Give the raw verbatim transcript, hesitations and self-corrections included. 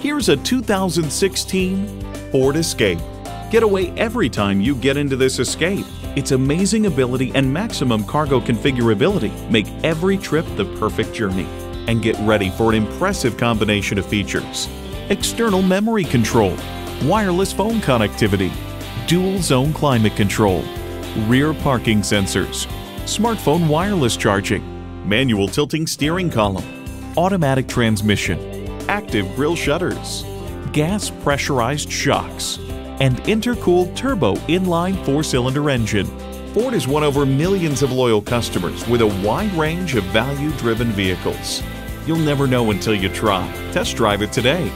Here's a two thousand sixteen Ford Escape. Get away every time you get into this Escape. Its amazing ability and maximum cargo configurability make every trip the perfect journey. And get ready for an impressive combination of features: external memory control, wireless phone connectivity, dual zone climate control, rear parking sensors, smartphone wireless charging, manual tilting steering column, automatic transmission, active grille shutters, gas pressurized shocks, and intercooled turbo inline four-cylinder engine. Ford has won over millions of loyal customers with a wide range of value-driven vehicles. You'll never know until you try. Test drive it today.